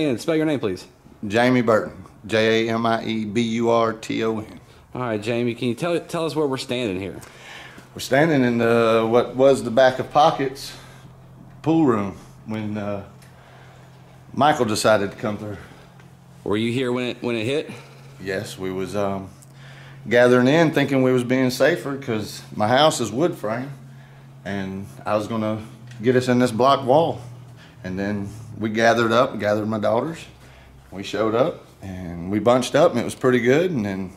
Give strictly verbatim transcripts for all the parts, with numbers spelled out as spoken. And spell your name, please. Jamie Burton, J A M I E B U R T O N. All right, Jamie, can you tell tell us where we're standing here? We're standing in the, what was the back of Pocket's pool room when uh, Michael decided to come through. Were you here when it when it hit? Yes, we was um, gathering in, thinking we was being safer because my house is wood frame, and I was gonna get us in this block wall, and then we gathered up, gathered my daughters. We showed up and we bunched up, and it was pretty good. And then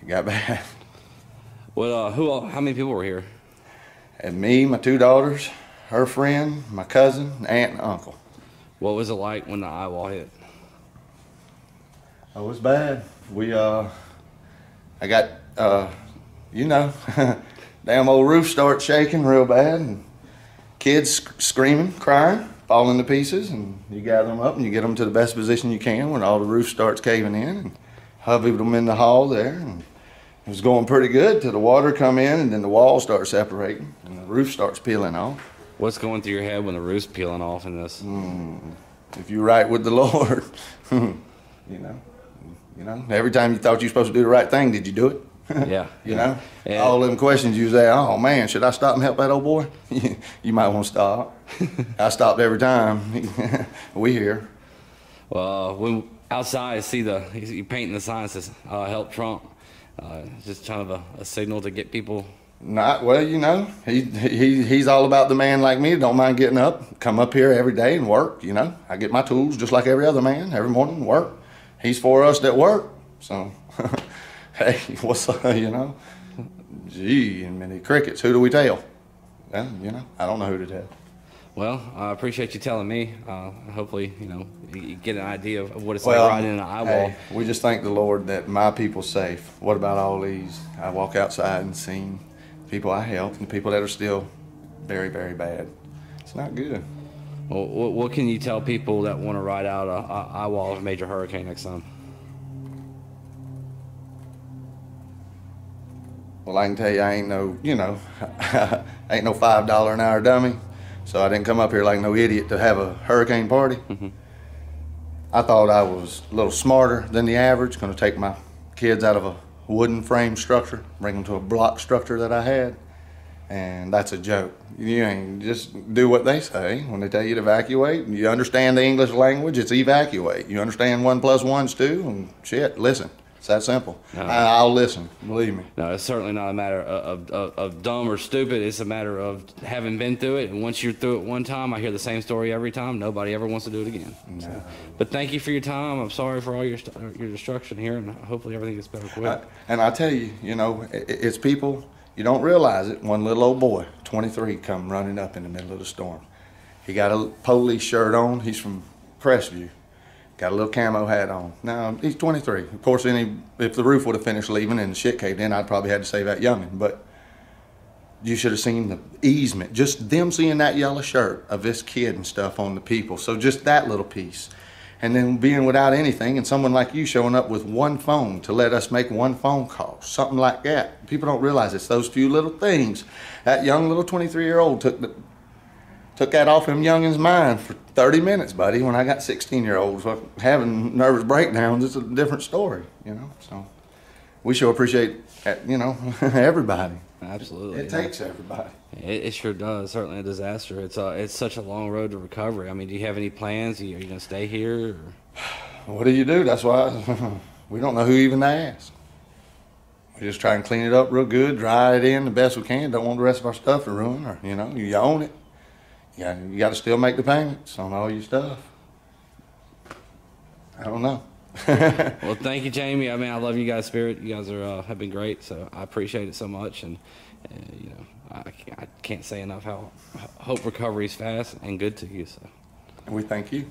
it got bad. Well, uh, who? All, how many people were here? And me, my two daughters, her friend, my cousin, aunt, and uncle. What was it like when the eye wall hit? Oh, it was bad. We, uh, I got, uh, you know, damn old roof started shaking real bad, and kids sc screaming, crying, falling to pieces, and you gather them up and you get them to the best position you can when all the roof starts caving in, and hubbied them in the hall there, and it was going pretty good till the water come in, and then the walls start separating and the roof starts peeling off. What's going through your head when the roof's peeling off in this? Mm, if you're right with the Lord, you know, you know, every time you thought you were supposed to do the right thing, did you do it? Yeah. You know, and all them questions you say, oh man, should I stop and help that old boy? You might want to stop. I stopped every time. We here. Well, uh, when outside you see the, you painting the signs that says uh, help Trump, uh, just kind of a, a signal to get people. Not, well, you know, he, he, he's all about the man like me. Don't mind getting up, come up here every day and work. You know, I get my tools just like every other man every morning and work. He's for us that work. So, hey, what's up, you know? Gee, and many crickets. Who do we tell? Well, you know, I don't know who to tell. Well, I appreciate you telling me. Uh, hopefully, you know, you get an idea of what it's well, like riding in an eye wall. Hey, we just thank the Lord that my people's safe. What about all these? I walk outside and see people I help and people that are still very, very bad. It's not good. Well, what can you tell people that want to ride out an eye wall of a major hurricane next time? Well, I can tell you I ain't no, you know, I ain't no five dollar an hour dummy. So I didn't come up here like no idiot to have a hurricane party. Mm-hmm. I thought I was a little smarter than the average, gonna take my kids out of a wooden frame structure, bring them to a block structure that I had. And that's a joke. You ain't just do what they say when they tell you to evacuate. You understand the English language, it's evacuate. You understand one plus one's two, and shit, listen. It's that simple. No. I, I'll listen, believe me. No, it's certainly not a matter of, of, of dumb or stupid. It's a matter of having been through it. And once you're through it one time, I hear the same story every time. Nobody ever wants to do it again. No. So, but thank you for your time. I'm sorry for all your your destruction here, and hopefully everything gets better quick. I, and I tell you, you know, it, it's people, you don't realize it. One little old boy, twenty-three, come running up in the middle of the storm. He got a police shirt on. He's from Crestview. Got a little camo hat on. Now, he's twenty-three. Of course, any, if the roof would have finished leaving and the shit caved in, I'd probably had to save that youngin'. But you should have seen the easement. Just them seeing that yellow shirt of this kid and stuff on the people. So just that little piece. And then being without anything and someone like you showing up with one phone to let us make one phone call. Something like that. People don't realize it's those few little things. That young little twenty-three-year-old took the... Took that off him youngin's mind for thirty minutes, buddy. When I got sixteen-year-olds having nervous breakdowns, it's a different story, you know. So we sure appreciate, you know, everybody. Absolutely. It, it yeah. takes everybody. It, it sure does. Certainly a disaster. It's uh, it's such a long road to recovery. I mean, do you have any plans? Are you, you going to stay here? Or? What do you do? That's why we don't know who even to ask. We just try and clean it up real good, dry it in the best we can. Don't want the rest of our stuff to ruin, or, you know, you own it. Yeah, you got to still make the payments on all your stuff. I don't know. Well, thank you, Jamie. I mean, I love you guys' spirit. You guys are uh, have been great, so I appreciate it so much. And uh, you know, I, I can't say enough how hope recovery's fast and good to you. So, we thank you.